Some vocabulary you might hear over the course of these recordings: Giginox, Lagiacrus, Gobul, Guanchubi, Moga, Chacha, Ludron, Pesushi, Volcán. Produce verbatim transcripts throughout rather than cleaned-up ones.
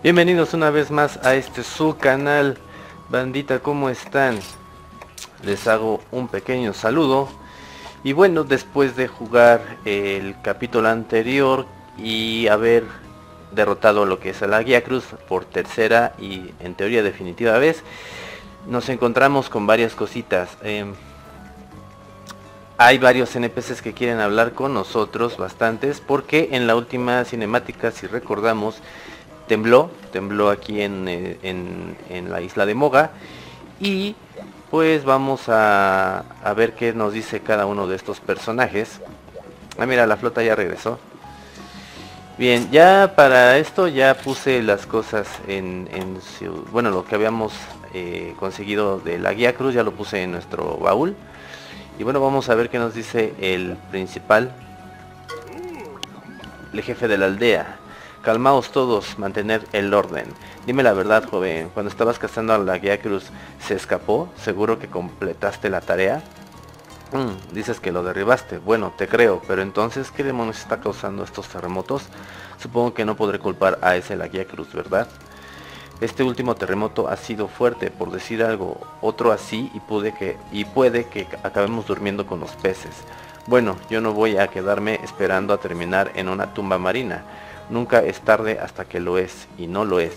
Bienvenidos una vez más a este su canal. Bandita, ¿cómo están? Les hago un pequeño saludo. Y bueno, después de jugar el capítulo anterior y haber derrotado lo que es el Lagiacrus por tercera y en teoría definitiva vez, nos encontramos con varias cositas. Eh, Hay varios N P Cs que quieren hablar con nosotros, bastantes, porque en la última cinemática, si recordamos, tembló, tembló aquí en, en, en la isla de Moga. Y pues vamos a, a ver qué nos dice cada uno de estos personajes. Ah, mira, la flota ya regresó. Bien, ya para esto ya puse las cosas en, en su, bueno, lo que habíamos eh, conseguido de Lagiacrus, ya lo puse en nuestro baúl. Y bueno, vamos a ver qué nos dice el principal, el jefe de la aldea. Calmaos todos, mantener el orden. Dime la verdad, joven, cuando estabas cazando a Lagiacrus, ¿se escapó? ¿Seguro que completaste la tarea? Mm, dices que lo derribaste. Bueno, te creo, pero entonces, ¿qué demonios está causando estos terremotos? Supongo que no podré culpar a ese Lagiacrus, ¿verdad? Este último terremoto ha sido fuerte, por decir algo, otro así y, pude que, y puede que acabemos durmiendo con los peces. Bueno, yo no voy a quedarme esperando a terminar en una tumba marina. Nunca es tarde hasta que lo es, y no lo es.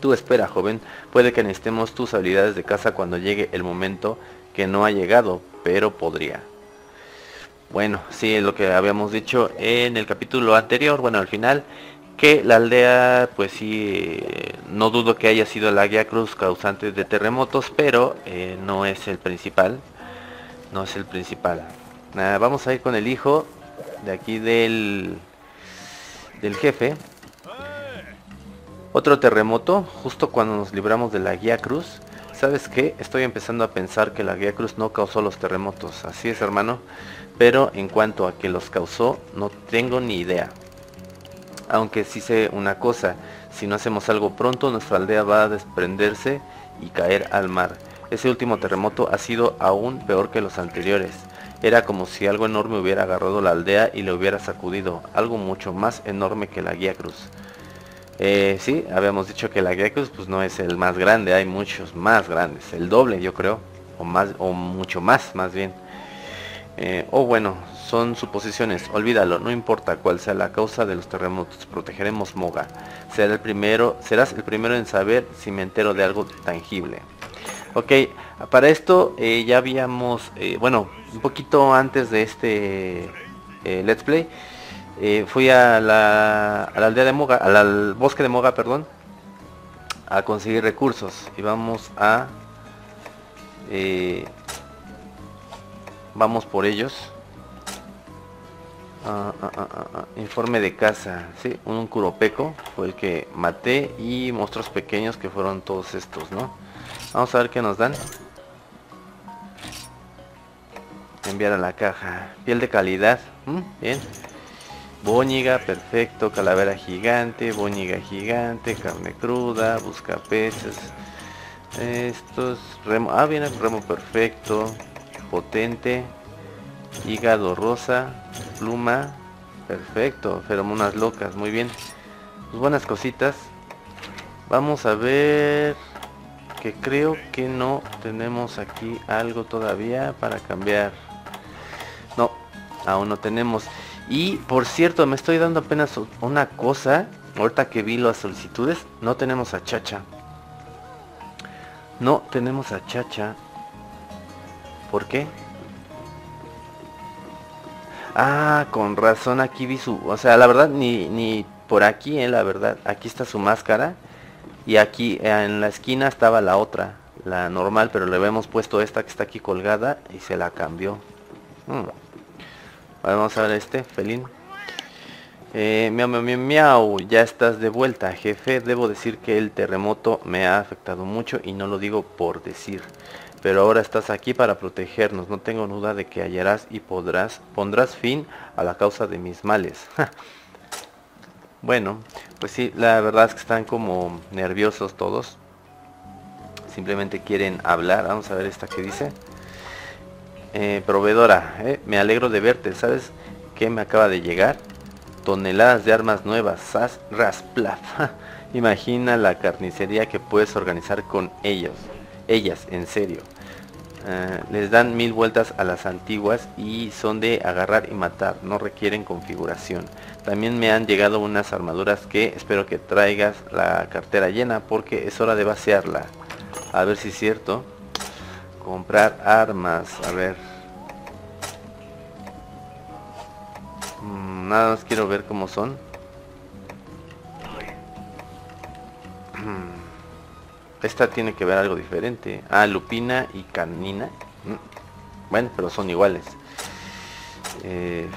Tú espera, joven, puede que necesitemos tus habilidades de caza cuando llegue el momento, que no ha llegado, pero podría. Bueno, sí, es lo que habíamos dicho en el capítulo anterior, bueno, al final, que la aldea, pues sí, eh, no dudo que haya sido Lagiacrus causante de terremotos, pero eh, no es el principal, no es el principal. Nada, vamos a ir con el hijo de aquí del, del jefe. Otro terremoto, justo cuando nos libramos de Lagiacrus. ¿Sabes qué? Estoy empezando a pensar que Lagiacrus no causó los terremotos, así es, hermano, pero en cuanto a que los causó, no tengo ni idea. Aunque sí sé una cosa, si no hacemos algo pronto, nuestra aldea va a desprenderse y caer al mar. Ese último terremoto ha sido aún peor que los anteriores. Era como si algo enorme hubiera agarrado la aldea y le hubiera sacudido. Algo mucho más enorme que Lagiacrus. Eh, sí, habíamos dicho que Lagiacrus pues no es el más grande, hay muchos más grandes. El doble, yo creo, o más, o mucho más, más bien. Eh, o oh, bueno, son suposiciones, olvídalo, no importa cuál sea la causa de los terremotos, protegeremos Moga. Será el primero, serás el primero en saber si me entero de algo tangible. Ok, para esto eh, ya habíamos, eh, bueno, un poquito antes de este eh, Let's Play, eh, fui a la, a la aldea de Moga, al, al bosque de Moga, perdón, a conseguir recursos y vamos a... Eh, vamos por ellos. ah, ah, ah, ah, Informe de caza. Sí, un curopeco fue el que maté, y monstruos pequeños que fueron todos estos, ¿no? Vamos a ver qué nos dan. Enviar a la caja. Piel de calidad. ¿Mm? Bien. Bóñiga, perfecto. Calavera gigante, bóñiga gigante, carne cruda, busca peces. Estos remo. Ah, bien, el remo perfecto. Potente, hígado rosa, pluma, perfecto, feromonas locas, muy bien, pues buenas cositas. Vamos a ver, que creo que no tenemos aquí algo todavía para cambiar. No, aún no tenemos. Y por cierto, me estoy dando apenas una cosa, ahorita que vi las solicitudes, no tenemos a Chacha. No tenemos a Chacha. ¿Por qué? Ah, con razón, aquí vi su... O sea, la verdad, ni, ni por aquí, eh, la verdad. Aquí está su máscara. Y aquí, eh, en la esquina, estaba la otra. La normal, pero le habíamos puesto esta que está aquí colgada. Y se la cambió. Hmm. Vale, vamos a ver este, felín. Eh, miau, miau, miau. Ya estás de vuelta, jefe. Debo decir que el terremoto me ha afectado mucho. Y no lo digo por decir. Pero ahora estás aquí para protegernos. No tengo duda de que hallarás y podrás pondrás fin a la causa de mis males. Bueno, pues sí, la verdad es que están como nerviosos todos. Simplemente quieren hablar. Vamos a ver esta que dice. Eh, proveedora, eh, me alegro de verte. ¿Sabes qué me acaba de llegar? toneladas de armas nuevas. Sas rasplaf. Imagina la carnicería que puedes organizar con ellos. Ellas, en serio. Uh, les dan mil vueltas a las antiguas y son de agarrar y matar. No requieren configuración. También me han llegado unas armaduras que espero que traigas la cartera llena, porque es hora de vaciarla. A ver si es cierto. Comprar armas. A ver. Mm, nada más quiero ver cómo son. Esta tiene que ver algo diferente. Ah, lupina y canina. Bueno, pero son iguales. Eh,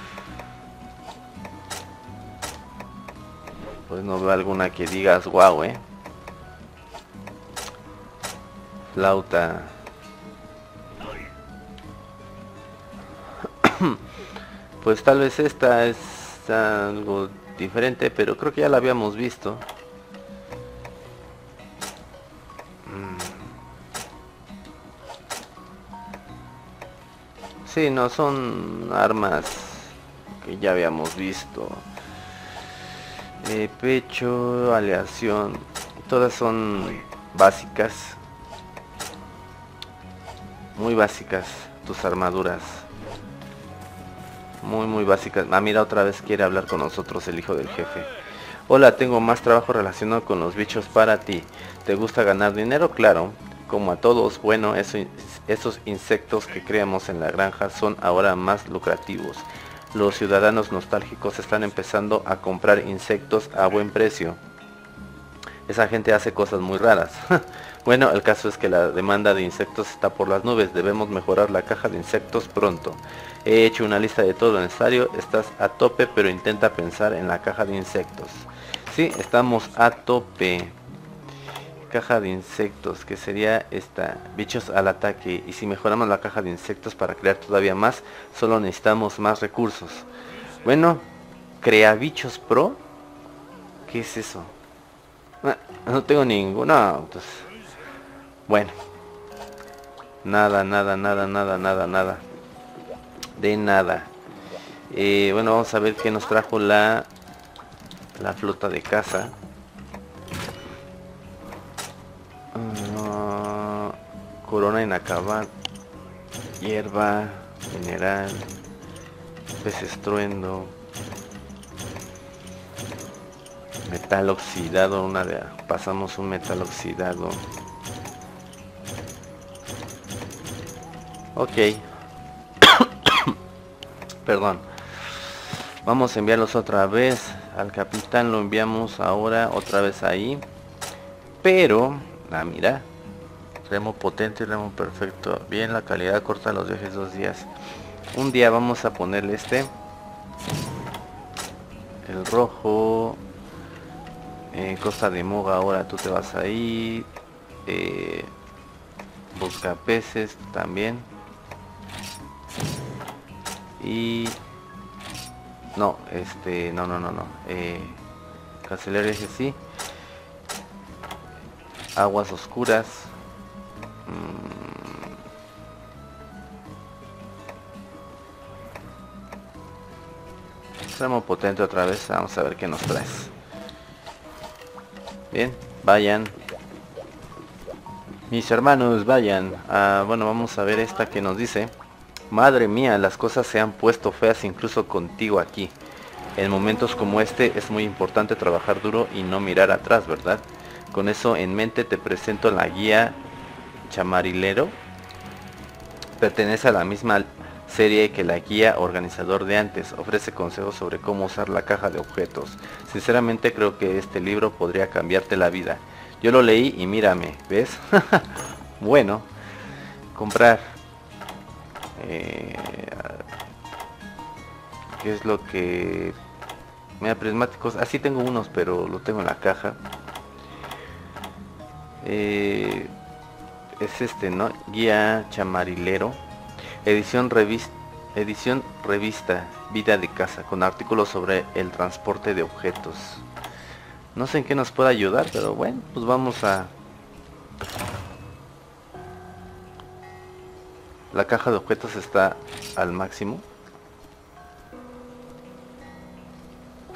pues no veo alguna que digas guau, eh. Flauta. Pues tal vez esta es algo diferente, pero creo que ya la habíamos visto. Sí, no, son armas que ya habíamos visto. Eh, pecho, aleación, todas son básicas. Muy básicas tus armaduras. Muy, muy básicas. Ah, mira, otra vez quiere hablar con nosotros el hijo del jefe. Hola, tengo más trabajo relacionado con los bichos para ti. ¿Te gusta ganar dinero? Claro. Como a todos, bueno, eso, esos insectos que creamos en la granja son ahora más lucrativos. Los ciudadanos nostálgicos están empezando a comprar insectos a buen precio. Esa gente hace cosas muy raras. Bueno, el caso es que la demanda de insectos está por las nubes. Debemos mejorar la caja de insectos pronto. He hecho una lista de todo lo necesario. Estás a tope, pero intenta pensar en la caja de insectos. Sí, estamos a tope. Caja de insectos, que sería esta, bichos al ataque. Y si mejoramos la caja de insectos para crear todavía más, solo necesitamos más recursos. Bueno, crea bichos pro. ¿Qué es eso? Ah, no tengo ninguna. Entonces, bueno, nada, nada, nada, nada, nada, nada de nada. Eh, bueno, vamos a ver qué nos trajo la la flota de caza. Uh, corona inacabar, hierba, mineral, pez estruendo, metal oxidado. Una de, pasamos un metal oxidado. Ok. Perdón. Vamos a enviarlos otra vez. Al capitán lo enviamos ahora otra vez ahí. Pero... ah, mira, remo potente y remo perfecto. Bien, la calidad corta los viajes dos días. Un día vamos a ponerle este, el rojo. eh, Costa de Moga, ahora tú te vas ahí. eh, Busca peces también. Y no, este, no, no, no, no. Eh, Cancelar ese sí. Aguas oscuras. Mm. Remo potente otra vez. Vamos a ver qué nos traes. Bien, vayan. Mis hermanos, vayan. Ah, bueno, vamos a ver esta que nos dice. Madre mía, las cosas se han puesto feas incluso contigo aquí. En momentos como este es muy importante trabajar duro y no mirar atrás, ¿verdad? Con eso en mente te presento la guía chamarilero. Pertenece a la misma serie que la guía organizador de antes. Ofrece consejos sobre cómo usar la caja de objetos. Sinceramente creo que este libro podría cambiarte la vida. Yo lo leí y mírame, ¿ves? Bueno, comprar. Eh, ¿Qué es lo que...? Mira, prismáticos. Así tengo unos, pero lo tengo en la caja. Eh, es este, ¿no? Guía chamarilero, edición revista, edición revista vida de casa, con artículos sobre el transporte de objetos. No sé en qué nos puede ayudar, pero bueno, pues vamos a la caja de objetos. Está al máximo.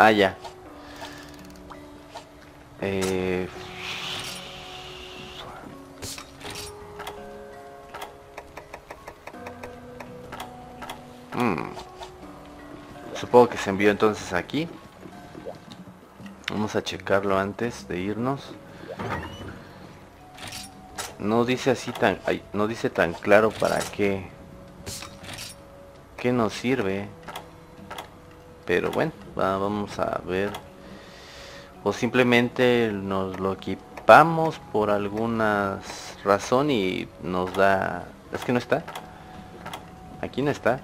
Ah, ya. Eh... Hmm. Supongo que se envió entonces aquí. Vamos a checarlo antes de irnos. No dice así tan... Ay, no dice tan claro para qué... ¿Qué nos sirve? Pero bueno, va, vamos a ver. O simplemente nos lo equipamos por alguna razón y nos da... Es que no está. Aquí no está.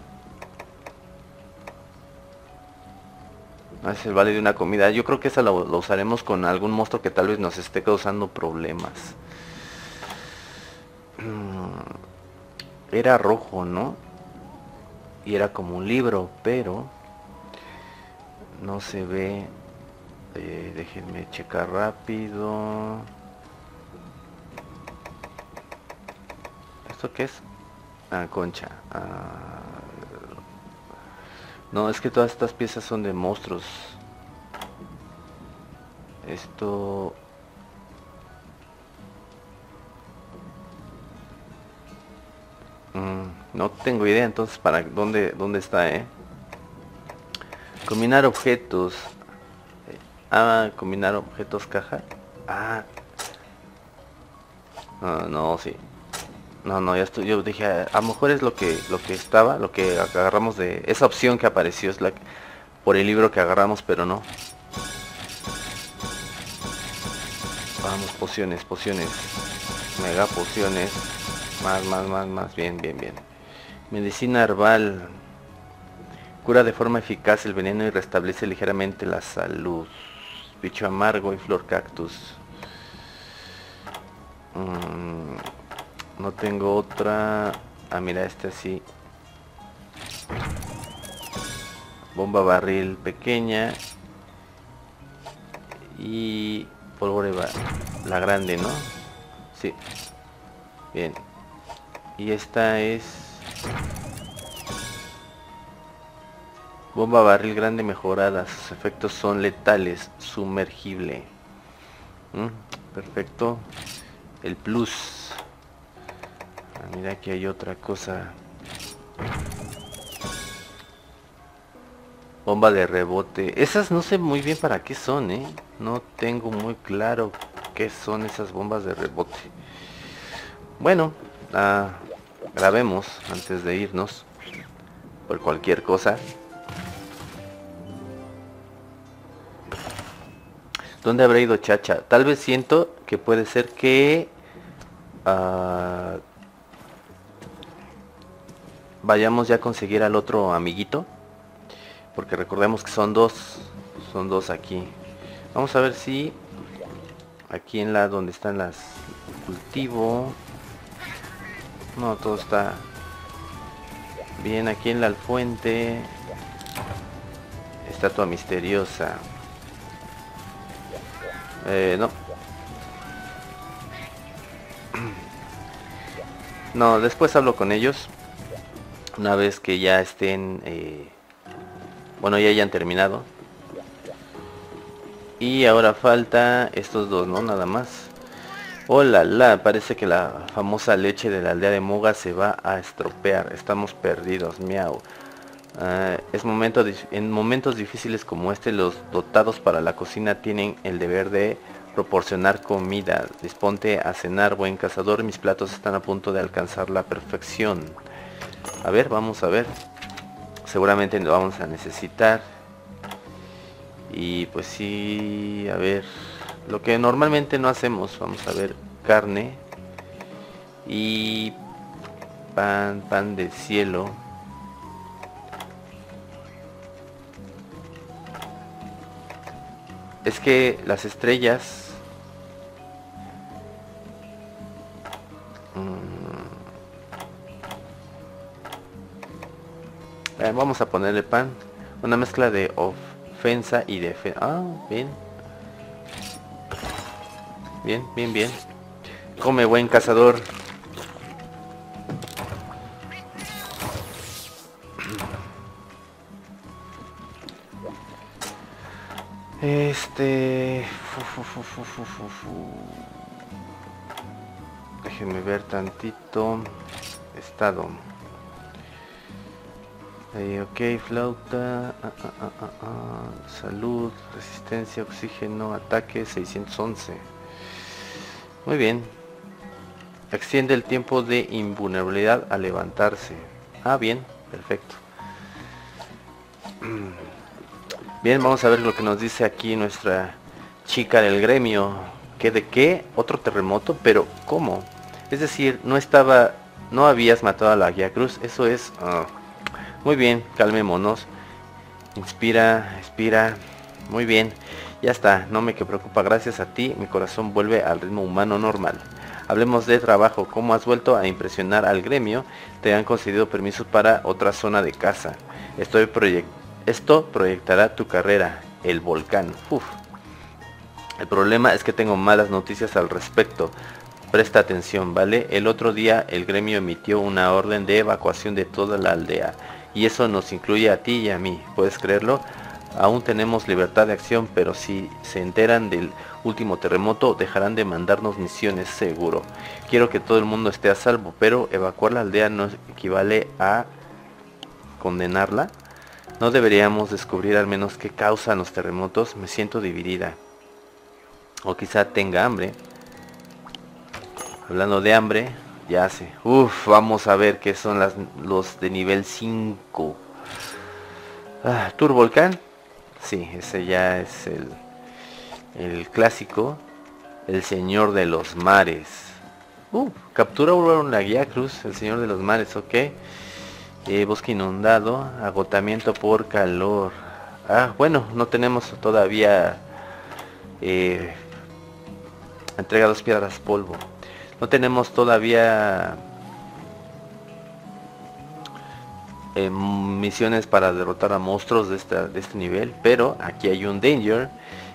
Ah, es el vale de una comida. Yo creo que esa la, la usaremos con algún monstruo que tal vez nos esté causando problemas. Era rojo, ¿no? Y era como un libro, pero no se ve. Eh, déjenme checar rápido. ¿Esto qué es? Ah, concha. Ah, no, es que todas estas piezas son de monstruos. Esto... No tengo idea entonces para dónde, dónde está, eh. Combinar objetos. Ah, combinar objetos caja. Ah. No, no, sí. No, no, ya estoy. Yo dije, a lo mejor es lo que lo que estaba, lo que agarramos de. Esa opción que apareció es la por el libro que agarramos, pero no. Vamos, pociones, pociones. Mega pociones. Más, más, más, más. Bien, bien, bien. Medicina herbal. Cura de forma eficaz el veneno y restablece ligeramente la salud. Bicho amargo y flor cactus. Mm, no tengo otra. Ah, mira, este así. Bomba barril pequeña. Y pólvora la grande, ¿no? Sí. Bien. Y esta es... Bomba barril grande mejorada. Sus efectos son letales. Sumergible. ¿Mm? Perfecto. El plus. Ah, mira, aquí hay otra cosa. Bomba de rebote. Esas no sé muy bien para qué son, ¿eh? No tengo muy claro qué son esas bombas de rebote. Bueno, ah, grabemos antes de irnos. Por cualquier cosa. ¿Dónde habrá ido Chacha? Tal vez siento que puede ser que uh, vayamos ya a conseguir al otro amiguito. Porque recordemos que son dos. Son dos aquí. Vamos a ver si aquí en la donde están las cultivo. No, todo está bien. Aquí en la alfuente. Estatua misteriosa. Eh, no. No, después hablo con ellos. Una vez que ya estén... Eh, bueno, ya hayan terminado. Y ahora falta estos dos, ¿no? Nada más. Oh la la, parece que la famosa leche de la aldea de Moga se va a estropear. Estamos perdidos, miau. Uh, es momento de, en momentos difíciles como este, los dotados para la cocina tienen el deber de proporcionar comida. Disponte a cenar, buen cazador. Mis platos están a punto de alcanzar la perfección. A ver, vamos a ver. Seguramente lo vamos a necesitar. Y pues sí, a ver. Lo que normalmente no hacemos. Vamos a ver, carne. Y pan, pan de cielo. Es que las estrellas... Mm. Eh, vamos a ponerle pan. Una mezcla de ofensa y defensa. Ah, bien. Bien, bien, bien. Come, buen cazador. Este... Fu, fu, fu, fu, fu, fu. Déjenme ver tantito. Estado. Eh, ok, flauta. Ah, ah, ah, ah. Salud, resistencia, oxígeno, ataque, seiscientos once. Muy bien. Extiende el tiempo de invulnerabilidad al levantarse. Ah, bien, perfecto. Bien, vamos a ver lo que nos dice aquí nuestra chica del gremio. ¿Qué de qué? Otro terremoto, pero ¿cómo? Es decir, no estaba, no habías matado a Lagiacrus. Eso es... Oh. Muy bien, calmémonos. Inspira, expira. Muy bien, ya está. No me que preocupa, gracias a ti, mi corazón vuelve al ritmo humano normal. Hablemos de trabajo. ¿Cómo has vuelto a impresionar al gremio? Te han concedido permisos para otra zona de casa. Estoy proyectando. Esto proyectará tu carrera, el volcán. Uf. El problema es que tengo malas noticias al respecto. Presta atención, ¿vale? El otro día el gremio emitió una orden de evacuación de toda la aldea. Y eso nos incluye a ti y a mí. ¿Puedes creerlo? Aún tenemos libertad de acción, pero si se enteran del último terremoto, dejarán de mandarnos misiones, seguro. Quiero que todo el mundo esté a salvo, pero evacuar la aldea no equivale a condenarla. ¿No deberíamos descubrir al menos qué causan los terremotos? Me siento dividida. O quizá tenga hambre. Hablando de hambre, ya sé. Uf, vamos a ver qué son las, los de nivel cinco. Ah, ¿Tour Volcán? Sí, ese ya es el, el clásico. El Señor de los Mares. Uh, captura a un Lagiacrus, el Señor de los Mares, ok. Eh, bosque inundado, agotamiento por calor. Ah, bueno, no tenemos todavía eh, entrega dos piedras polvo. No tenemos todavía eh, misiones para derrotar a monstruos de, esta, de este nivel, pero aquí hay un danger,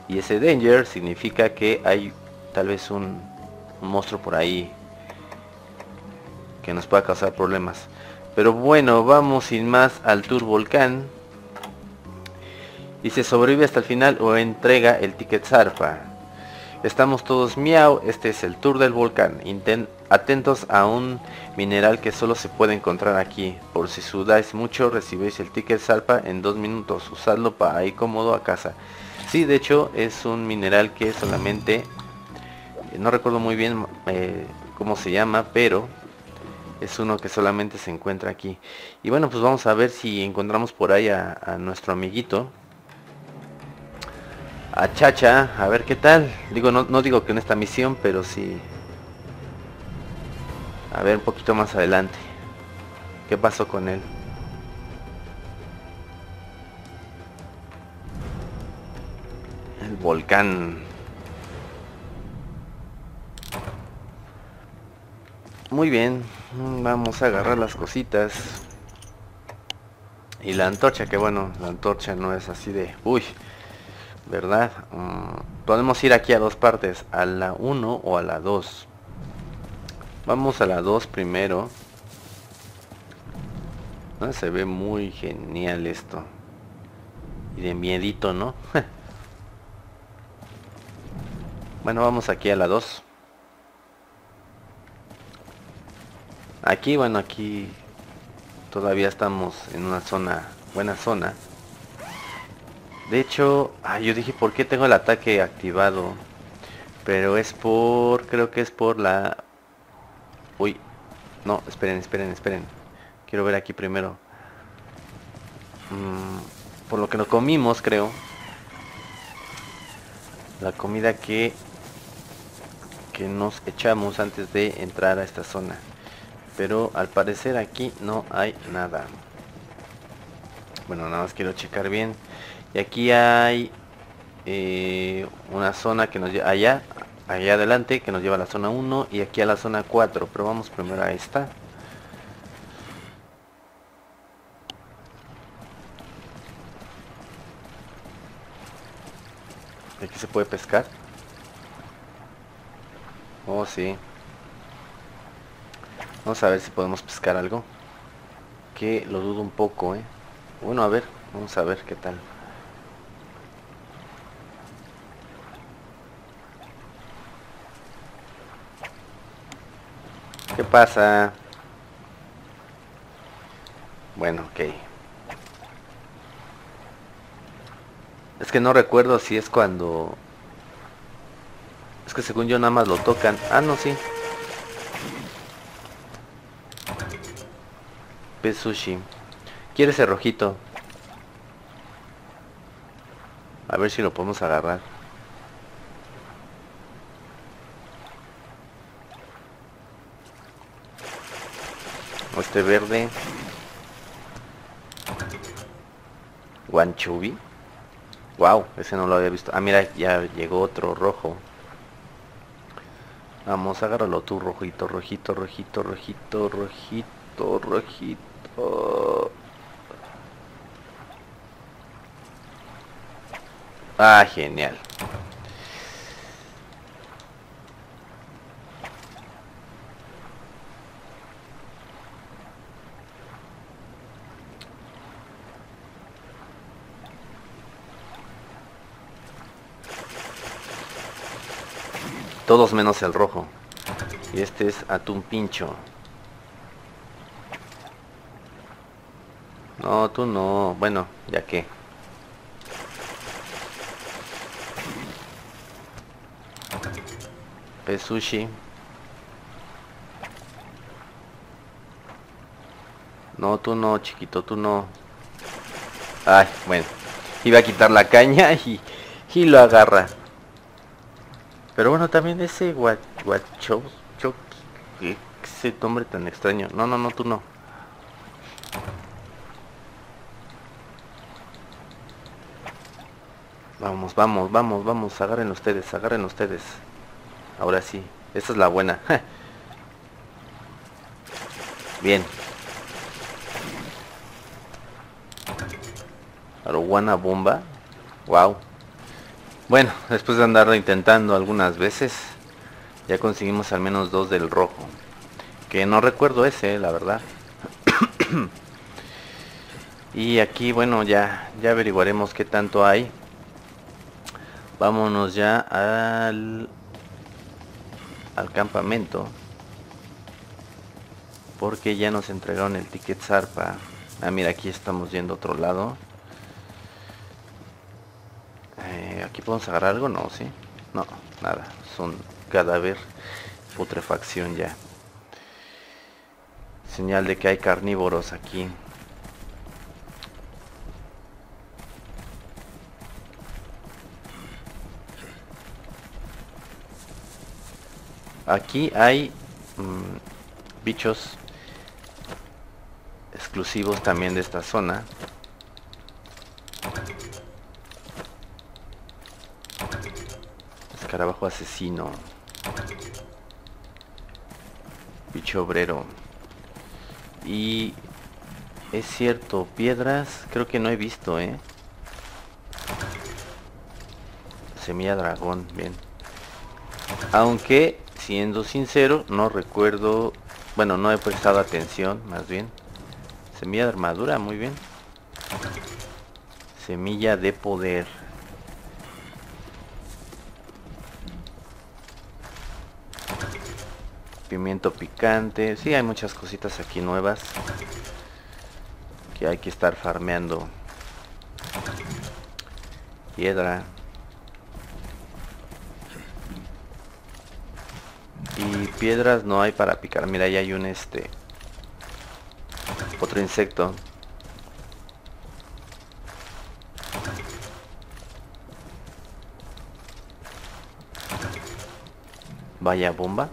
y ese danger significa que hay tal vez un, un monstruo por ahí que nos pueda causar problemas. Pero bueno, vamos sin más al Tour Volcán. Dice, sobrevive hasta el final o entrega el ticket zarpa. Estamos todos miau, este es el Tour del Volcán. Inten- atentos a un mineral que solo se puede encontrar aquí. Por si sudáis mucho, recibéis el ticket zarpa en dos minutos. Usadlo para ir cómodo a casa. Sí, de hecho es un mineral que solamente... No recuerdo muy bien eh, cómo se llama, pero... Es uno que solamente se encuentra aquí. Y bueno, pues vamos a ver si encontramos por ahí a, a nuestro amiguito. A Chacha, a ver qué tal. Digo, no, no digo que en esta misión, pero sí. A ver un poquito más adelante. ¿Qué pasó con él? El volcán. Muy bien, vamos a agarrar las cositas. Y la antorcha, que bueno, la antorcha no es así de... Uy, ¿verdad? Mm, podemos ir aquí a dos partes, a la uno o a la dos. Vamos a la dos primero. Ah, se ve muy genial esto. Y de miedito, ¿no? Bueno, vamos aquí a la dos. Aquí, bueno, aquí todavía estamos en una zona, buena zona. De hecho, ay, yo dije, ¿por qué tengo el ataque activado? Pero es por, creo que es por la... Uy, no, esperen, esperen, esperen. Quiero ver aquí primero. Mm, por lo que nos comimos, creo. La comida que, que nos echamos antes de entrar a esta zona. Pero al parecer aquí no hay nada. Bueno, nada más quiero checar bien. Y aquí hay eh, una zona que nos lleva allá, allá adelante, que nos lleva a la zona uno y aquí a la zona cuatro. Pero vamos primero a esta. Aquí se puede pescar. Oh, sí. Vamos a ver si podemos pescar algo. Que lo dudo un poco, eh. Bueno, a ver, vamos a ver qué tal. ¿Qué pasa? Bueno, ok. Es que no recuerdo si es cuando... Es que según yo nada más lo tocan. Ah, no, sí. Pesushi. Quiere ese rojito. A ver si lo podemos agarrar. O este verde. Guanchubi. Wow, ese no lo había visto. Ah, mira, ya llegó otro rojo. Vamos, agárralo tú, rojito, rojito, rojito, rojito, rojito, rojito. Ah, genial. Todos menos el rojo. Y este es atún pincho. No, tú no. Bueno, ya que. Pesushi. No, tú no, chiquito, tú no. Ay, bueno. Iba a quitar la caña y, y lo agarra. Pero bueno, también ese guacho, ese nombre tan extraño. No, no, no, tú no. Vamos, vamos, vamos, vamos. Agarren ustedes, agarren ustedes. Ahora sí, esta es la buena. Bien. Arowana bomba. Wow. Bueno, después de andarlo intentando algunas veces, ya conseguimos al menos dos del rojo. Que no recuerdo ese, la verdad. Y aquí, bueno, ya, ya averiguaremos qué tanto hay. Vámonos ya al, al campamento. Porque ya nos entregaron el ticket zarpa. Ah, mira, aquí estamos yendo a otro lado. ¿Aquí podemos agarrar algo? No, ¿sí? No, nada. Es un cadáver. Putrefacción ya. Señal de que hay carnívoros aquí. Aquí hay mmm, bichos exclusivos también de esta zona. Carabajo asesino. Bicho obrero. Y es cierto, piedras creo que no he visto, eh. Semilla dragón, bien. Aunque, siendo sincero, no recuerdo. Bueno, no he prestado atención, más bien. Semilla de armadura, muy bien. Semilla de poder. Pimiento picante. Sí, hay muchas cositas aquí nuevas que hay que estar farmeando. Piedra. Y piedras no hay para picar. Mira, ahí hay un este... otro insecto. Vaya bomba.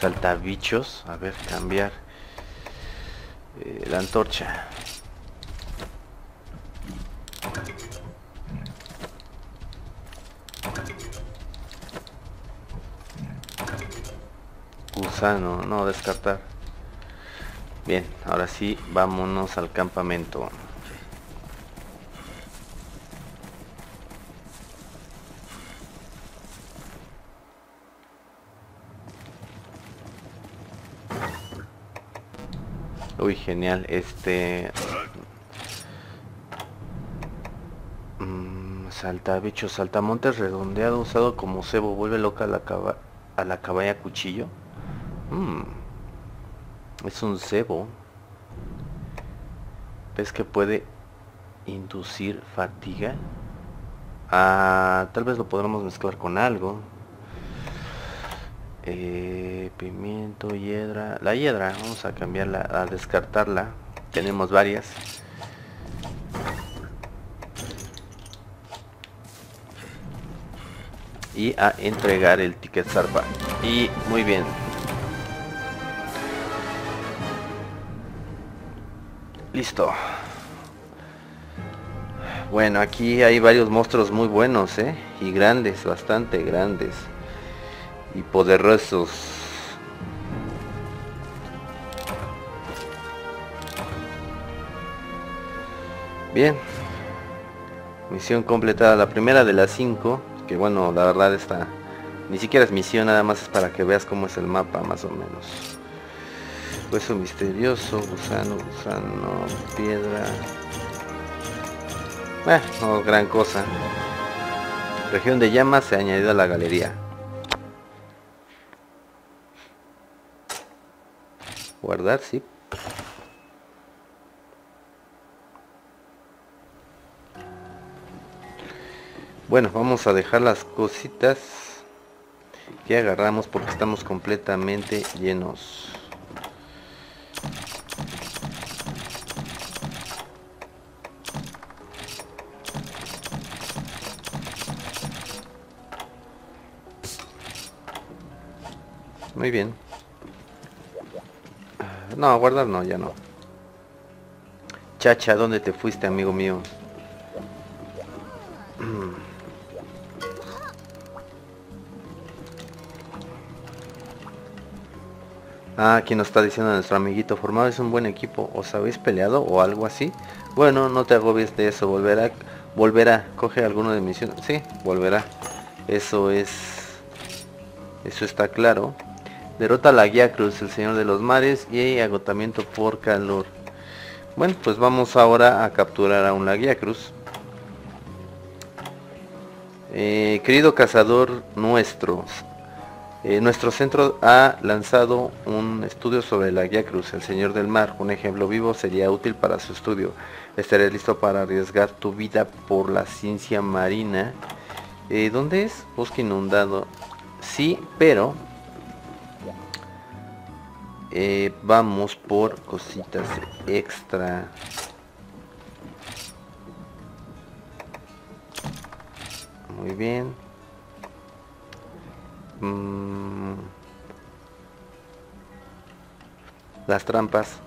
Saltabichos, a ver, cambiar eh, la antorcha. Gusano, no descartar. Bien, ahora sí, vámonos al campamento. Uy, genial, este... Mm, saltabichos, saltamontes redondeado usado como cebo, vuelve loca a la, caba a la caballa cuchillo. Mm, es un cebo. ¿Ves que puede inducir fatiga? Ah, tal vez lo podremos mezclar con algo. Eh, pimiento, hiedra. La hiedra, vamos a cambiarla, a descartarla. Tenemos varias. Y a entregar el ticket zarpa. Y muy bien. Listo. Bueno, aquí hay varios monstruos muy buenos, ¿eh? Y grandes, bastante grandes. Y poderosos. Bien. Misión completada, la primera de las cinco. Que bueno, la verdad esta ni siquiera es misión, nada más es para que veas cómo es el mapa, más o menos. Hueso misterioso, gusano, gusano, piedra. Eh, no gran cosa. Región de llamas se ha añadido a la galería. Guardar, sí. Bueno, vamos a dejar las cositas que agarramos porque estamos completamente llenos. Muy bien. No, guardar no, ya no. Chacha, ¿dónde te fuiste, amigo mío? Ah, aquí nos está diciendo nuestro amiguito, formáis un buen equipo, os habéis peleado o algo así. Bueno, no te agobies de eso, volverá, volverá, coge alguno de mis... Sí, volverá, eso es, eso está claro. Derrota a Lagiacrus, el señor de los mares, y agotamiento por calor. Bueno, pues vamos ahora a capturar a un Lagiacrus. Eh, querido cazador nuestro, Eh, nuestro centro ha lanzado un estudio sobre Lagiacrus, el señor del mar. Un ejemplo vivo sería útil para su estudio. Estarás listo para arriesgar tu vida por la ciencia marina. Eh, ¿Dónde es? Bosque inundado. Sí, pero... Eh, vamos por cositas extra. Muy bien. Las trampas.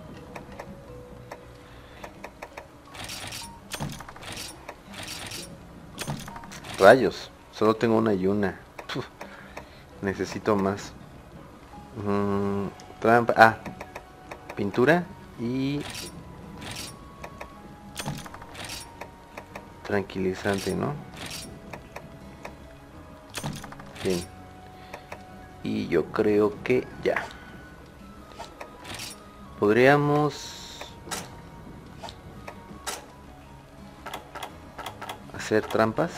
Rayos, solo tengo una y una. Uf, necesito más. Mm, trampa, ah, pintura y tranquilizante, ¿no? Bien. Y yo creo que ya podríamos hacer trampas.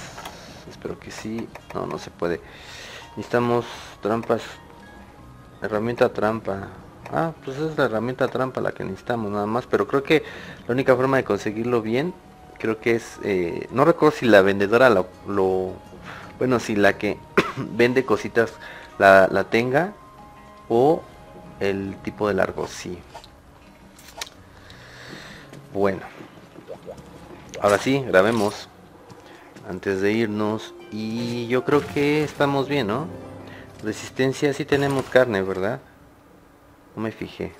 Espero que sí. No, no se puede. Necesitamos trampas. Herramienta trampa. Ah, pues es la herramienta trampa la que necesitamos nada más. Pero creo que la única forma de conseguirlo bien, creo que es... Eh, no recuerdo si la vendedora lo... lo bueno, si la que vende cositas... La, la tenga o el tipo de largo, sí. Bueno, ahora sí, grabemos antes de irnos y yo creo que estamos bien, ¿no? Resistencia, sí tenemos carne, ¿verdad? No me fijé.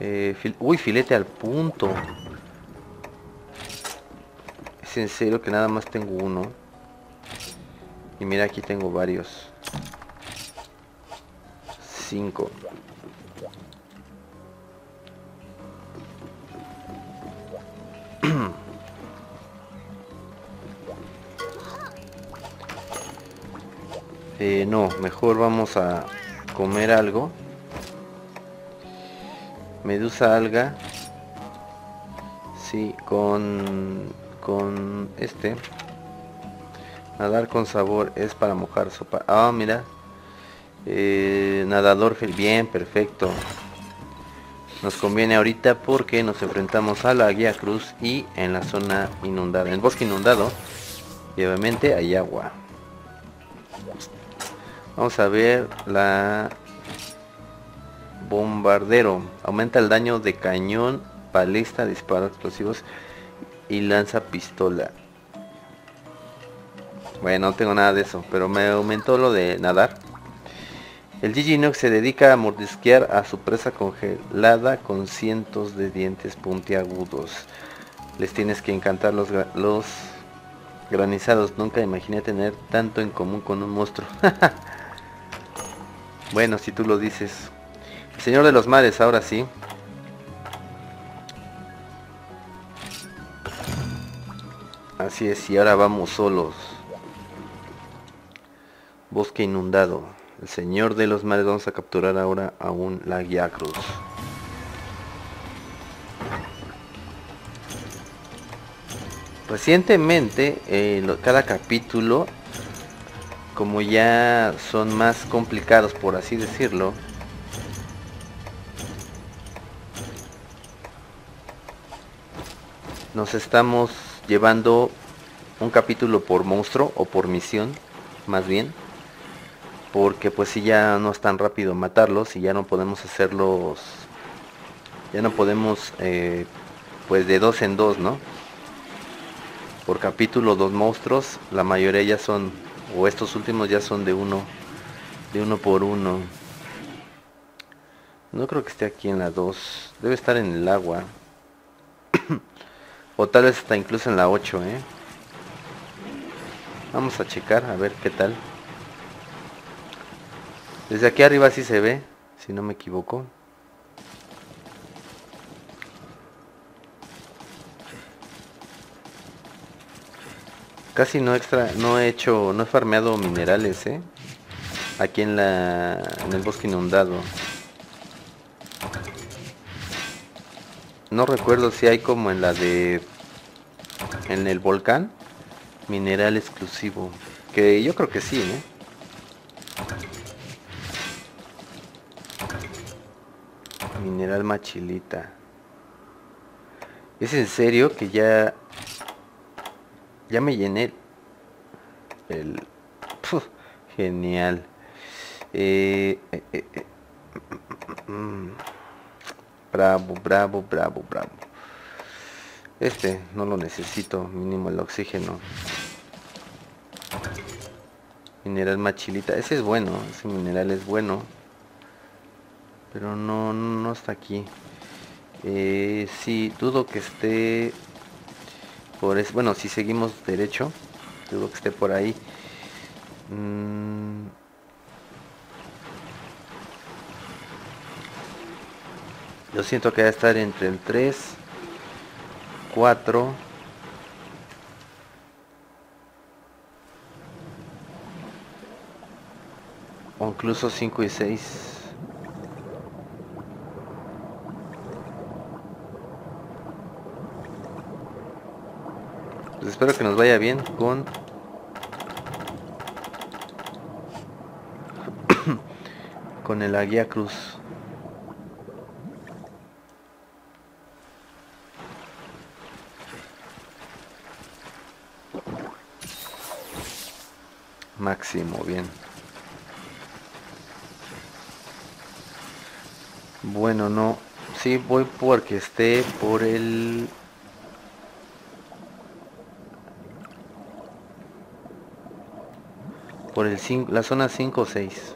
Eh, fil- Uy, filete al punto. Es en serio que nada más tengo uno. Y mira, aquí tengo varios. Cinco. eh, no, mejor vamos a comer algo. medusa alga. Sí, con, con este. Nadar con sabor es para mojar sopa. Ah, oh, mira. Eh, nadador, bien, perfecto. Nos conviene ahorita porque nos enfrentamos a la Lagiacrus y en la zona inundada, en el bosque inundado, y obviamente hay agua. Vamos a ver la bombardero. Aumenta el daño de cañón, palesta, disparos explosivos y lanza pistola. Bueno, no tengo nada de eso, pero me aumentó lo de nadar. El Giginox se dedica a mordisquear a su presa congelada con cientos de dientes puntiagudos. Les tienes que encantar los, gra los granizados. Nunca imaginé tener tanto en común con un monstruo. Bueno, si tú lo dices. El señor de los mares, ahora sí. Así es, y ahora vamos solos. Bosque inundado. El señor de los mares, vamos a capturar ahora a un Lagiacrus. Recientemente, eh, lo, cada capítulo, como ya son más complicados, por así decirlo, nos estamos llevando un capítulo por monstruo o por misión, más bien. Porque pues si ya no es tan rápido matarlos y ya no podemos hacerlos, ya no podemos eh, pues de dos en dos, ¿no? Por capítulo dos monstruos, la mayoría ya son, o estos últimos ya son de uno, de uno por uno. No creo que esté aquí en la dos, debe estar en el agua. O tal vez está incluso en la ocho, ¿eh? Vamos a checar, a ver qué tal. Desde aquí arriba sí se ve, si no me equivoco. Casi no extra, no he hecho, no he farmeado minerales, eh. Aquí en la, en el bosque inundado. No recuerdo si hay como en la de, en el volcán, mineral exclusivo. Que yo creo que sí, ¿eh? Mineral machilita. ¿Es en serio que ya ya me llené el puf, genial? Eh, eh, eh, eh. Bravo, bravo, bravo, bravo. Este no lo necesito, mínimo el oxígeno. Mineral machilita, ese es bueno, ese mineral es bueno. Pero no, no, no está aquí. Eh, sí, dudo que esté por eso. Bueno, si seguimos derecho, dudo que esté por ahí. Mm. Yo siento que va a estar entre el tres, cuatro. O incluso cinco y seis. Pues espero que nos vaya bien con con el Lagiacrus. Máximo, bien. Bueno, no, sí voy porque esté por el por el cinco, la zona cinco o seis.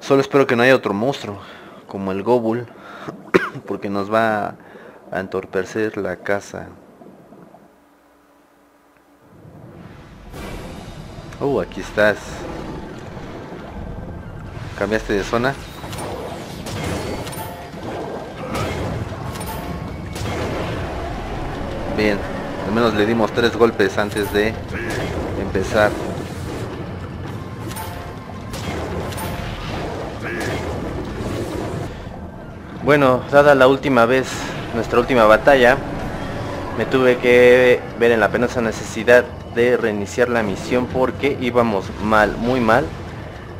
Solo espero que no haya otro monstruo como el Gobul, porque nos va a entorpecer la caza. Oh, aquí estás. Cambiaste de zona. Bien, al menos le dimos tres golpes antes de empezar. Bueno, dada la última vez, nuestra última batalla, me tuve que ver en la penosa necesidad de reiniciar la misión porque íbamos mal, muy mal.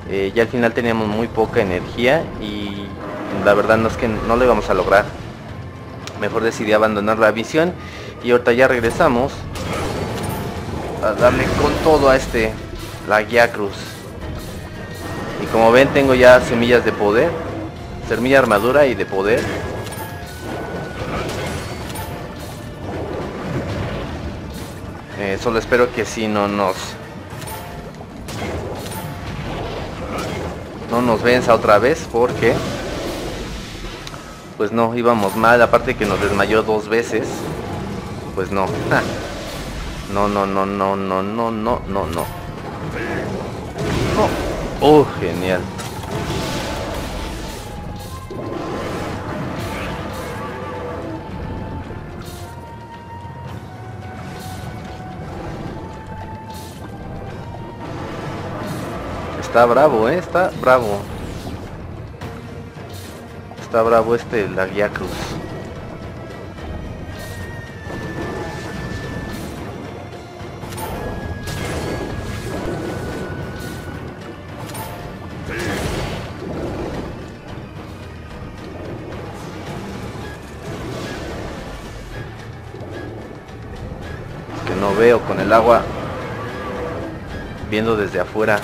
Eh, ya al final teníamos muy poca energía y la verdad no es que no lo íbamos a lograr. Mejor decidí abandonar la misión y ahorita ya regresamos a darle con todo a este Lagiacrus. Y como ven, tengo ya semillas de poder. Termina armadura y de poder. Eh, solo espero que si sí, no nos no nos venza otra vez, porque pues no, íbamos mal. Aparte que nos desmayó dos veces, pues no. No, no, no, no, no, no, no, no, no. Oh, oh, genial. Está bravo, ¿eh? Está bravo. Está bravo este Lagiacrus. Es que no veo con el agua, viendo desde afuera.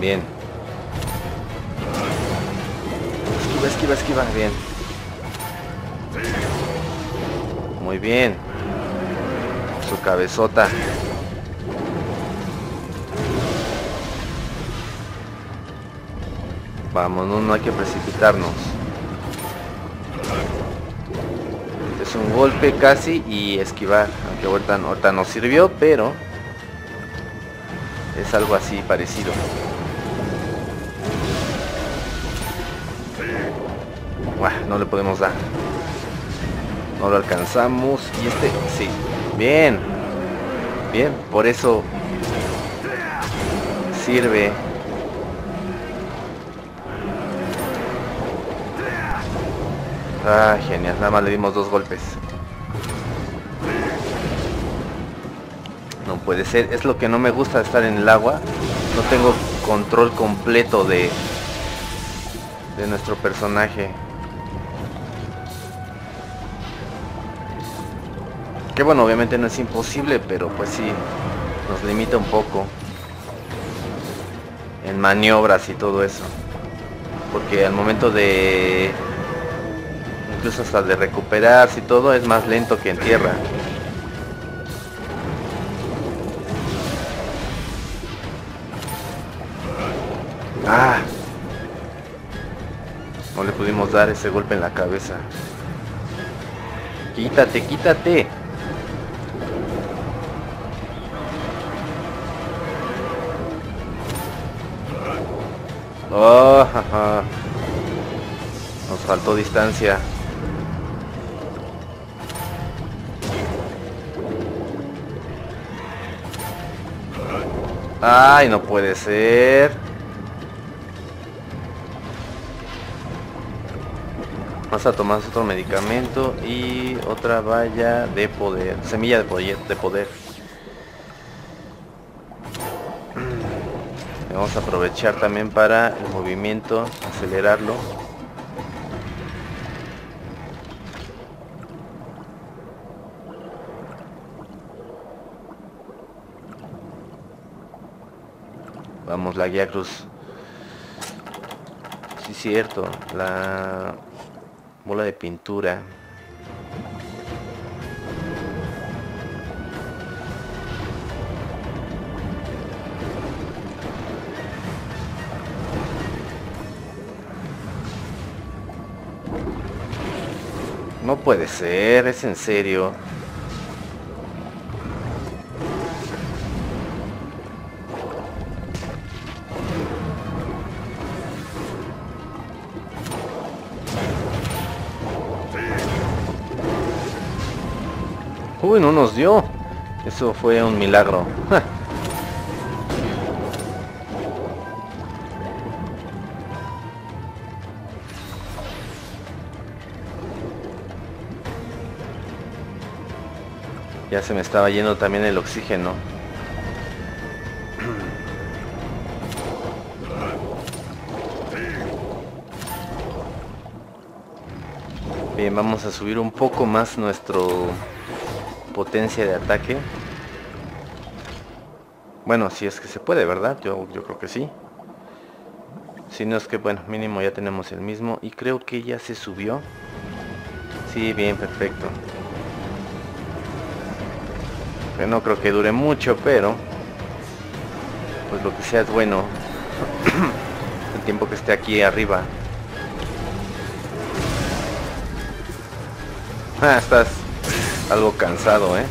Bien. Esquiva, esquiva, esquiva. Bien. Muy bien. Su cabezota. Vamos, no, no hay que precipitarnos. Es un golpe casi y esquivar. Aunque ahorita, ahorita no sirvió, pero es algo así parecido. No le podemos dar. No lo alcanzamos. Y este, sí. Bien. Bien, por eso sirve. Ah, genial. Nada más le dimos dos golpes. No puede ser. Es lo que no me gusta, estar en el agua. No tengo control completo de de nuestro personaje. Que bueno, obviamente no es imposible, pero pues sí, nos limita un poco en maniobras y todo eso. Porque al momento de, incluso hasta de recuperarse y todo, es más lento que en tierra. Ah, no le pudimos dar ese golpe en la cabeza. Quítate, quítate. Oh, ja, ja. Nos faltó distancia. Ay, no puede ser. Vamos a tomar otro medicamento y otra valla de poder, semilla de poder, de poder. Vamos a aprovechar también para el movimiento, acelerarlo. Vamos, Lagiacrus. Sí, cierto, la bola de pintura. No puede ser, es en serio. Uy, no nos dio. Eso fue un milagro. Ja. Ya se me estaba yendo también el oxígeno. Bien, vamos a subir un poco más nuestro potencia de ataque. Bueno, si es que se puede, ¿verdad? Yo, yo creo que sí. Si no es que, bueno, mínimo ya tenemos el mismo. Y creo que ya se subió. Sí, bien, perfecto. No creo que dure mucho, pero pues lo que sea es bueno. El tiempo que esté aquí arriba. Ah, estás algo cansado, ¿eh?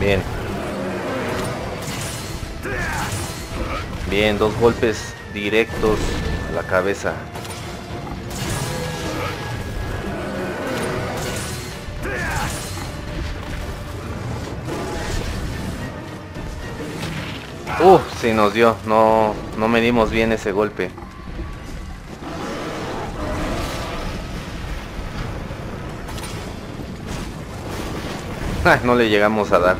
Bien. Bien, dos golpes directos a la cabeza. Uh, sí nos dio. No, no medimos bien ese golpe. Ah, no le llegamos a dar.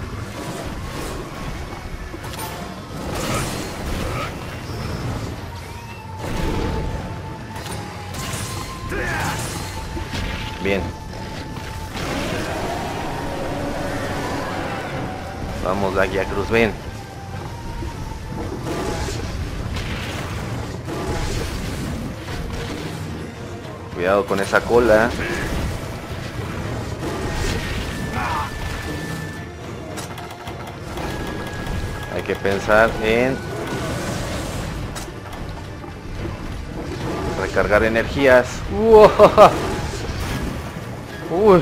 Bien. Vamos, Lagiacrus, ven. Cuidado con esa cola. Hay que pensar en recargar energías. ¡Wow! Uy.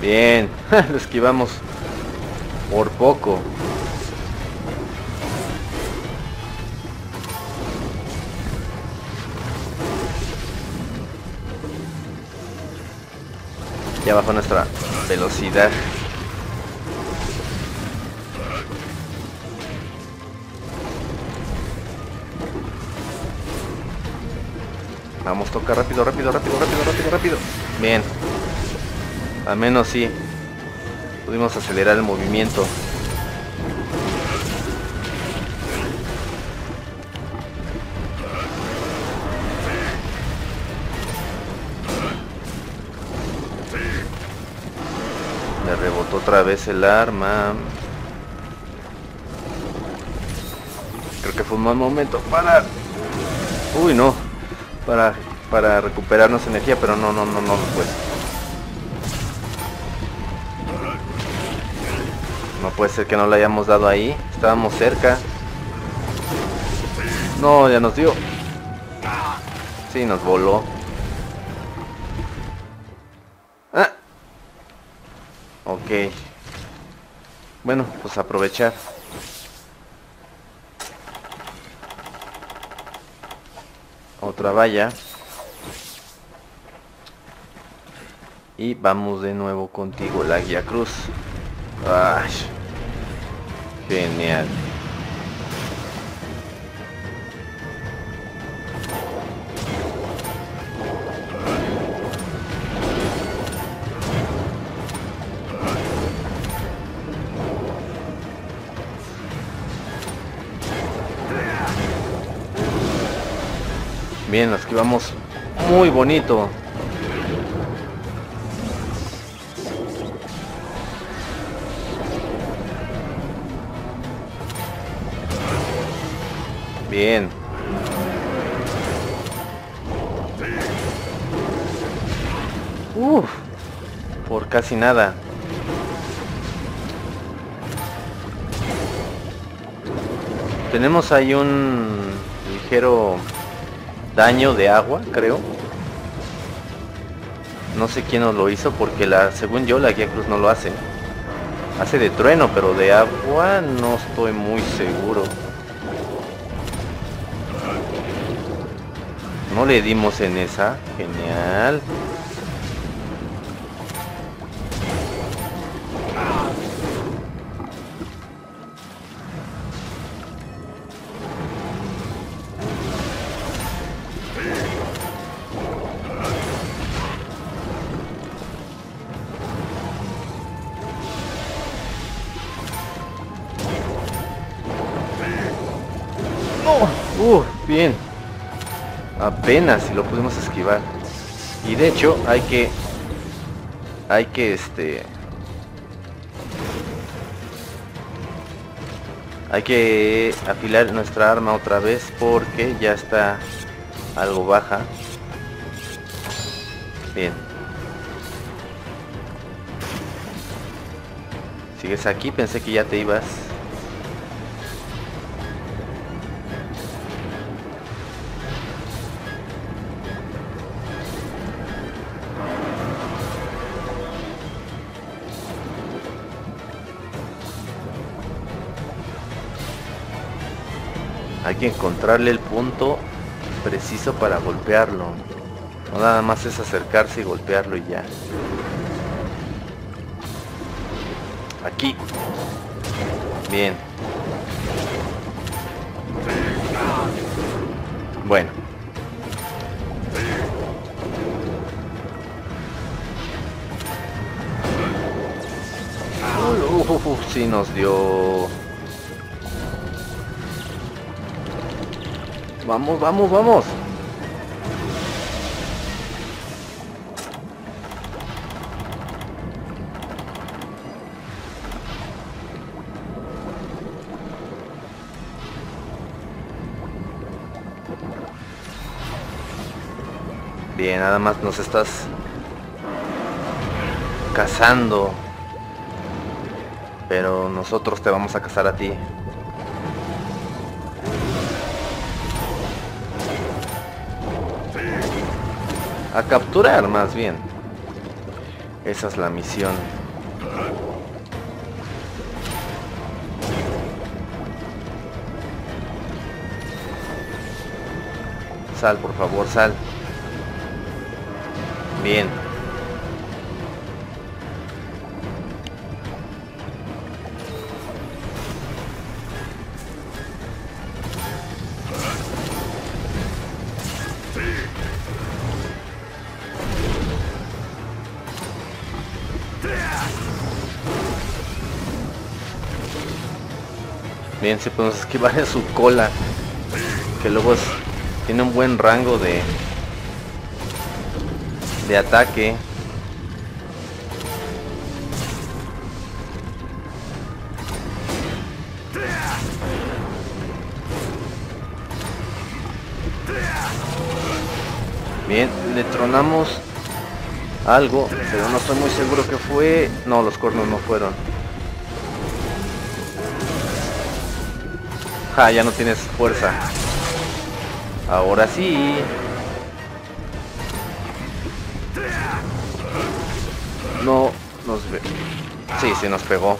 Bien, lo esquivamos por poco. Ya bajó nuestra velocidad. Vamos, toca rápido, rápido, rápido, rápido, rápido, rápido. Bien. Al menos sí. Pudimos acelerar el movimiento. Le rebotó otra vez el arma. Creo que fue un mal momento para... Uy, no. Para, para recuperarnos energía, pero no, no, no, no, pues. No puede ser que no la hayamos dado ahí. Estábamos cerca. No, ya nos dio. Sí, nos voló. Ah. Ok. Bueno, pues aprovechar. Otra valla. Y vamos de nuevo contigo, Lagiacrus. Ay, genial. Bien, las que vamos muy bonito. Bien. Uf, por casi nada. Tenemos ahí un ligero daño de agua, creo. No sé quién nos lo hizo porque la, según yo, la Lagiacrus no lo hace. Hace de trueno, pero de agua no estoy muy seguro. No le dimos en esa. Genial. Uh, bien. Apenas si lo pudimos esquivar. Y de hecho hay que Hay que este Hay que afilar nuestra arma otra vez porque ya está algo baja. Bien. Sigues aquí, pensé que ya te ibas. Hay que encontrarle el punto preciso para golpearlo. No nada más es acercarse y golpearlo y ya. Aquí. Bien. Bueno. Uh, uh, uh, uh, sí nos dio... Vamos, vamos, vamos. Bien, nada más nos estás cazando. Pero nosotros te vamos a cazar a ti. A capturar, más bien. Esa es la misión. Sal, por favor, sal. Bien. Bien, si podemos esquivar en su cola, que luego es, tiene un buen rango de de ataque. Bien, le tronamos algo, pero no estoy muy seguro que fue. No, los cuernos no fueron. Ah, ya no tienes fuerza. Ahora sí. No nos ve. Sí, se nos pegó.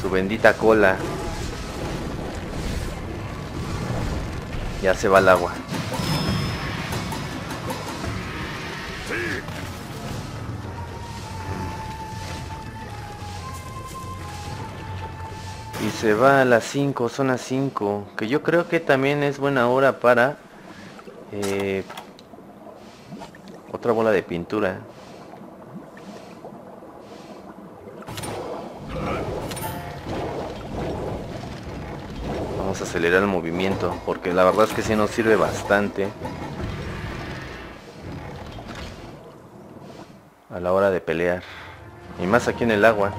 Su bendita cola. Ya se va el agua. Y se va a las cinco, zona cinco, que yo creo que también es buena hora para eh, otra bola de pintura. Vamos a acelerar el movimiento, porque la verdad es que sí nos sirve bastante a la hora de pelear. Y más aquí en el agua.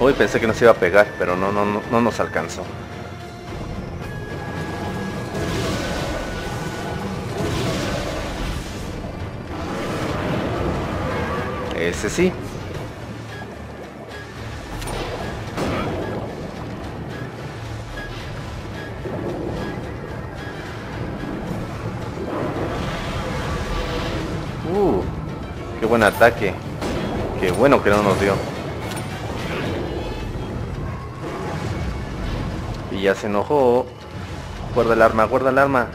Uy, pensé que nos iba a pegar, pero no, no, no, no nos alcanzó. Ese sí. Uh, qué buen ataque. Qué bueno que no nos dio. Y ya se enojó. Guarda el arma, guarda el arma.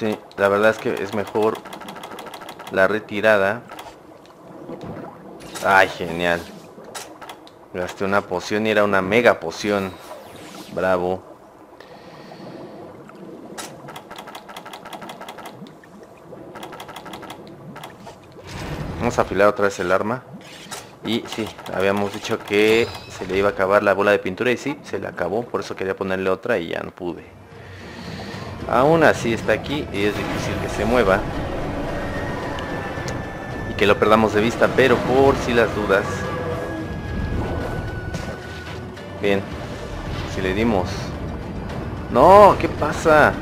Sí, la verdad es que es mejor la retirada. Ay, genial. Gasté una poción y era una mega poción. Bravo. Vamos a afilar otra vez el arma. Y sí, habíamos dicho que se le iba a acabar la bola de pintura y sí, se le acabó. Por eso quería ponerle otra y ya no pude. Aún así está aquí y es difícil que se mueva. Que lo perdamos de vista, pero por si las dudas. Bien, si le dimos. No, ¿qué pasa?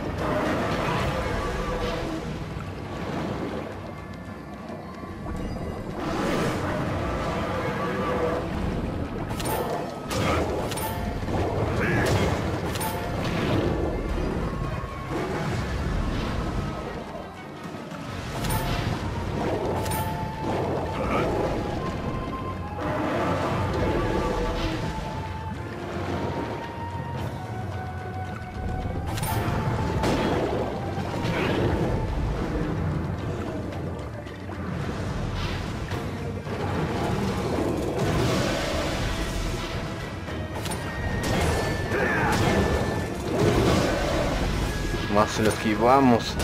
Se lo esquivamos.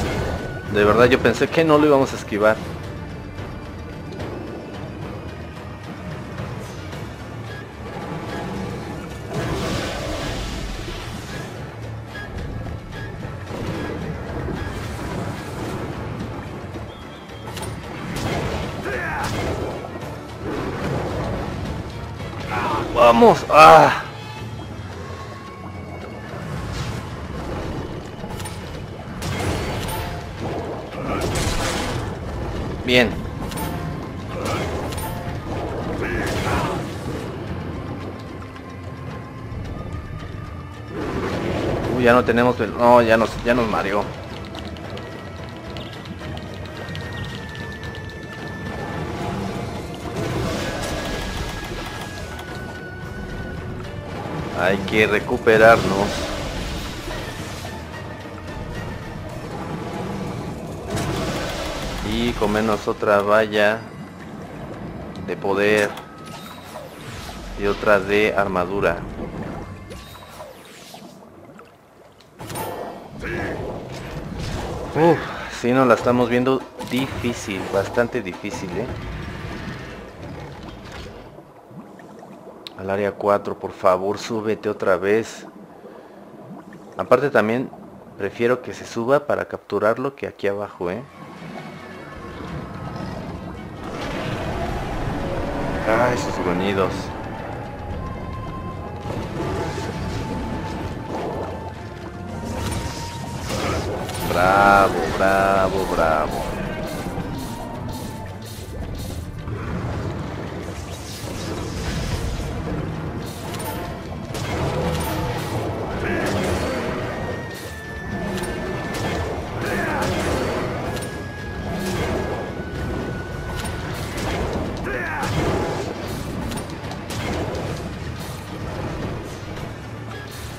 De verdad yo pensé que no lo íbamos a esquivar. Vamos. ¡Ah! Bien. Uy, ya no tenemos... No, ya nos, ya nos mareó. Hay que recuperarnos. Y comernos otra valla de poder y otra de armadura. Uff, si nos la estamos viendo difícil, bastante difícil, ¿eh? Al área cuatro, por favor, súbete otra vez. Aparte también prefiero que se suba para capturarlo que aquí abajo, ¿eh? Ay, sus gruñidos. Bravo, bravo, bravo.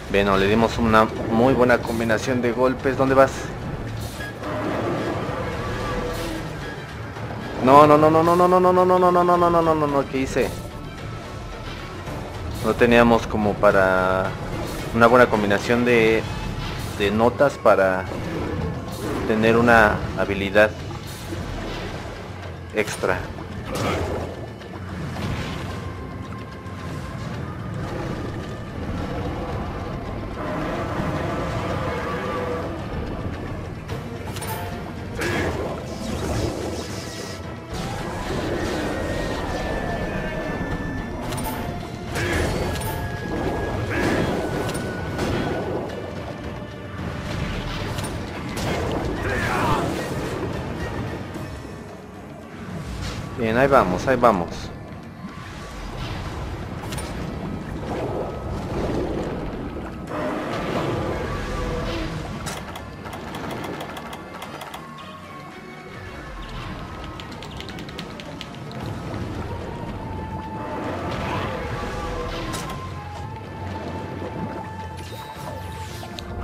Bueno, le dimos una muy buena combinación de golpes. ¿Dónde vas? No, no, no, no, no, no, no, no, no, no, no, no, no, no, no, no, no, no, ¿qué hice? No teníamos como para una buena combinación de de notas para tener una habilidad extra. Bien, ahí vamos, ahí vamos.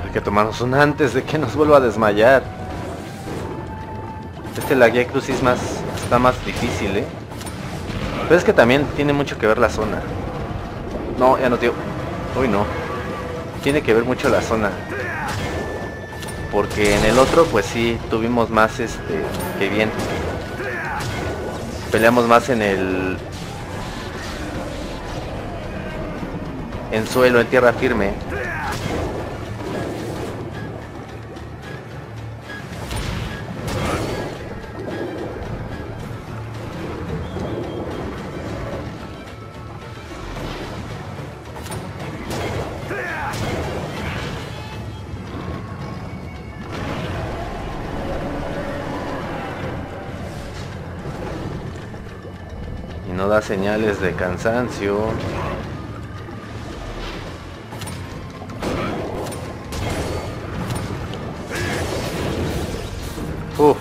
Hay que tomarnos un antes de que nos vuelva a desmayar. Este Lagiacrus es más, está más difícil, ¿eh? Pero es que también tiene mucho que ver la zona. No, ya no, tío. Uy, no. Tiene que ver mucho la zona. Porque en el otro, pues sí, tuvimos más, este, que bien. Peleamos más en el... en suelo, en tierra firme. No da señales de cansancio. Uf.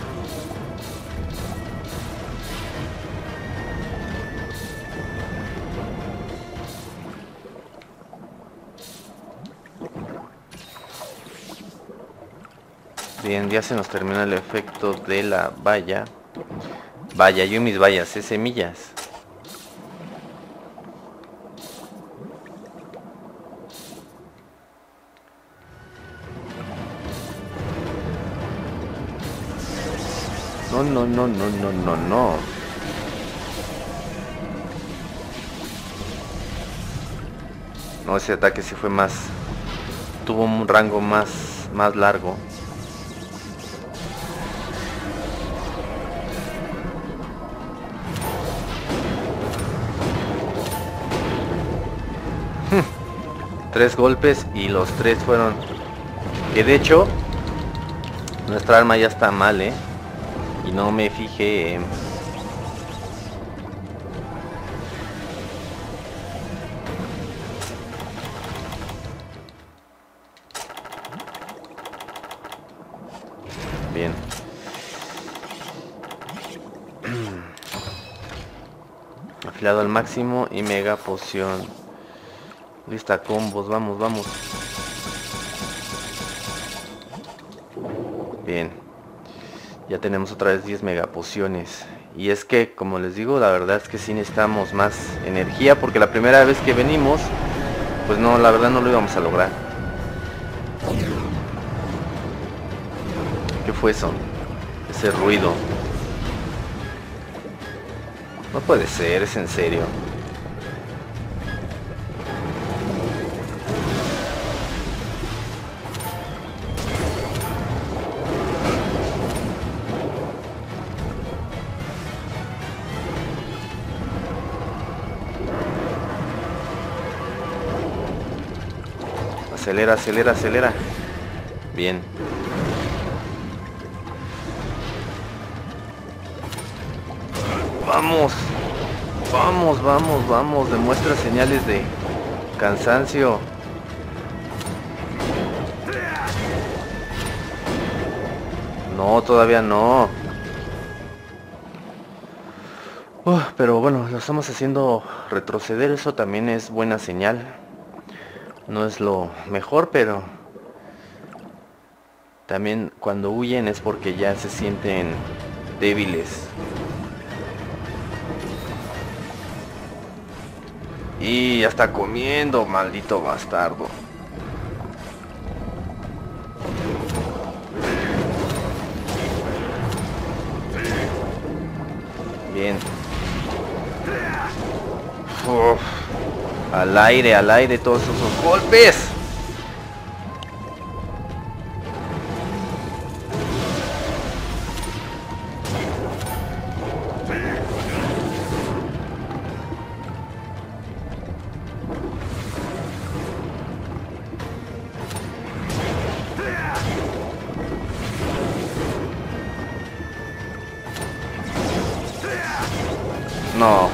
Bien, ya se nos terminó el efecto de la valla. Vaya, yo y mis vallas, ¿eh? Semillas. No, no, no, no, no, no, no. No, ese ataque sí fue más... tuvo un rango más, más largo. Tres golpes y los tres fueron... que de hecho... nuestra arma ya está mal, ¿eh? Y no me fijé. Bien. Afilado al máximo y mega poción. Lista combos, vamos, vamos. Bien. Ya tenemos otra vez diez megapociones. Y es que, como les digo, la verdad es que sí necesitamos más energía. Porque la primera vez que venimos, pues no, la verdad no lo íbamos a lograr. ¿Qué fue eso? Ese ruido. No puede ser, es en serio. Acelera, acelera, acelera. Bien. Vamos. Vamos, vamos, vamos. Demuestra señales de cansancio. No, todavía no. Uh, pero bueno, lo estamos haciendo retroceder. Eso también es buena señal. No es lo mejor, pero también cuando huyen es porque ya se sienten débiles. Y ya está comiendo, maldito bastardo. Bien. Uf. Al aire, al aire, todos esos golpes. No.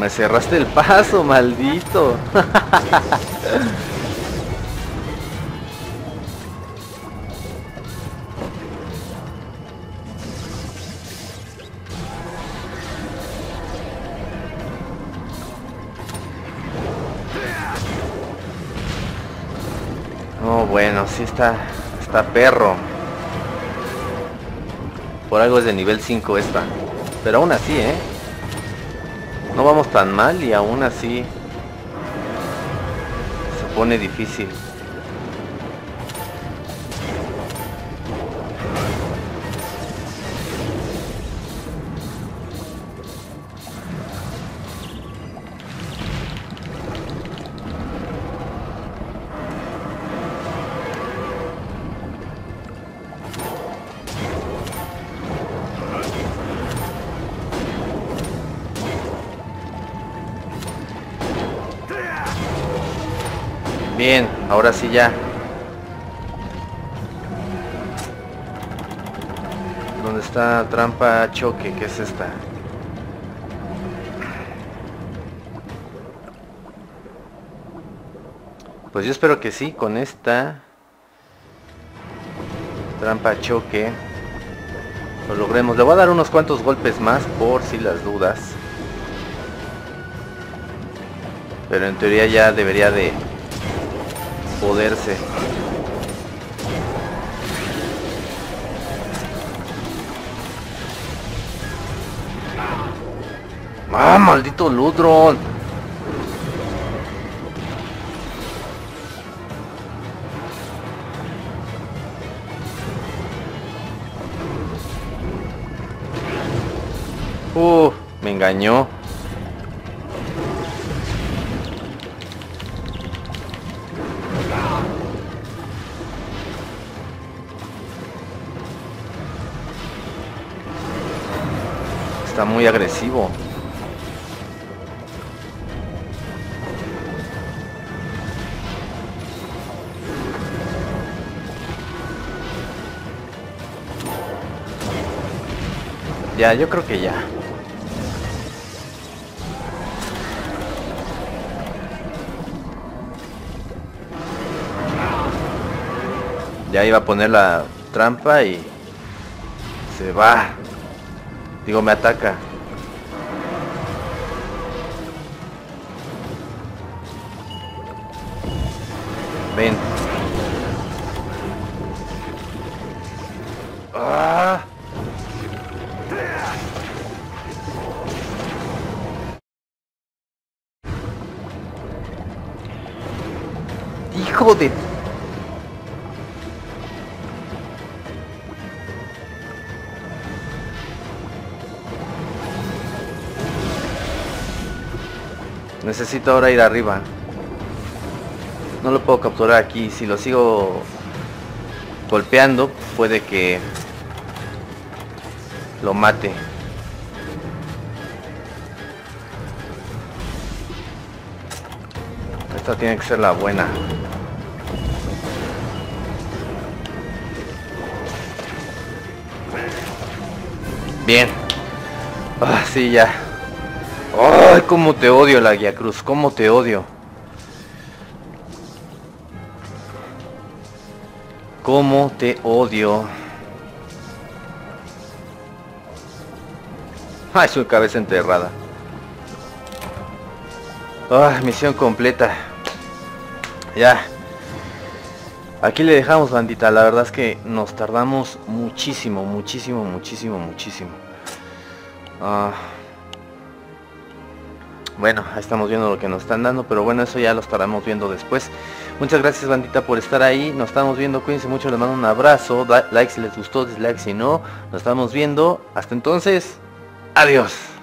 Me cerraste el paso, maldito. Oh, bueno, sí está, está perro. Por algo es de nivel cinco esta. Pero aún así, ¿eh? No vamos tan mal y aún así se pone difícil. Bien, ahora sí ya. ¿Dónde está trampa choque? ¿Qué es esta? Pues yo espero que sí, con esta trampa choque lo logremos. Le voy a dar unos cuantos golpes más por si las dudas. Pero en teoría ya debería de poderse. Ah, maldito Ludron. Uh, me engañó. Está muy agresivo. Ya, yo creo que ya. Ya iba a poner la trampa y se va. Digo, me ataca. Ven. ¡Ah! ¡Hijo de... Necesito ahora ir arriba. No lo puedo capturar aquí. Si lo sigo golpeando, puede que lo mate. Esta tiene que ser la buena. Bien. Ah, sí, ya. ¡Ay, cómo te odio, Lagiacrus! ¡Cómo te odio! ¡Cómo te odio! ¡Ay, su cabeza enterrada! ¡Ay, misión completa! Ya. Aquí le dejamos, bandita. La verdad es que nos tardamos muchísimo, muchísimo, muchísimo, muchísimo. Ah... Bueno, ahí estamos viendo lo que nos están dando, pero bueno, eso ya lo estaremos viendo después. Muchas gracias, bandita, por estar ahí. Nos estamos viendo, cuídense mucho, les mando un abrazo. Da like si les gustó, dislike si no. Nos estamos viendo. Hasta entonces, adiós.